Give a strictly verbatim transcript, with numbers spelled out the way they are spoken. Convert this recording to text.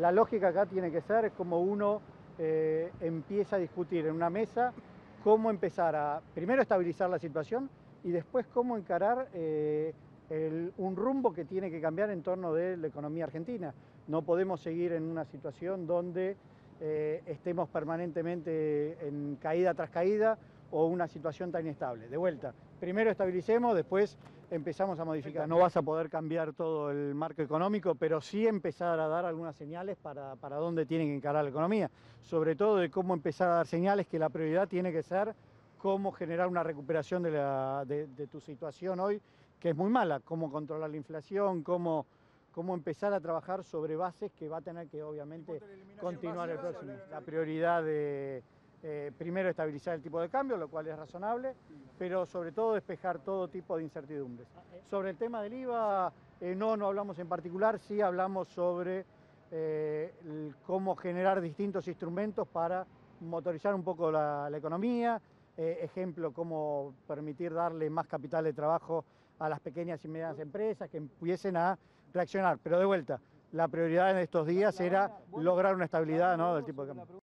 La lógica acá tiene que ser como uno eh, empieza a discutir en una mesa cómo empezar a, primero, estabilizar la situación y después cómo encarar eh, el, un rumbo que tiene que cambiar en torno de la economía argentina. No podemos seguir en una situación donde eh, estemos permanentemente en caída tras caída o una situación tan inestable. De vuelta, primero estabilicemos, después empezamos a modificar. No vas a poder cambiar todo el marco económico, pero sí empezar a dar algunas señales para, para dónde tienen que encarar la economía. Sobre todo de cómo empezar a dar señales que la prioridad tiene que ser cómo generar una recuperación de, la, de, de tu situación hoy, que es muy mala. Cómo controlar la inflación, cómo, cómo empezar a trabajar sobre bases que va a tener que obviamente continuar el próximo. La prioridad de... Eh, primero estabilizar el tipo de cambio, lo cual es razonable, pero sobre todo despejar todo tipo de incertidumbres. Sobre el tema del I V A, eh, no, no hablamos en particular, sí hablamos sobre eh, el, cómo generar distintos instrumentos para motorizar un poco la, la economía, eh, ejemplo, cómo permitir darle más capital de trabajo a las pequeñas y medianas empresas que empiecen a reaccionar, pero de vuelta, la prioridad en estos días era lograr una estabilidad, ¿no?, del tipo de cambio.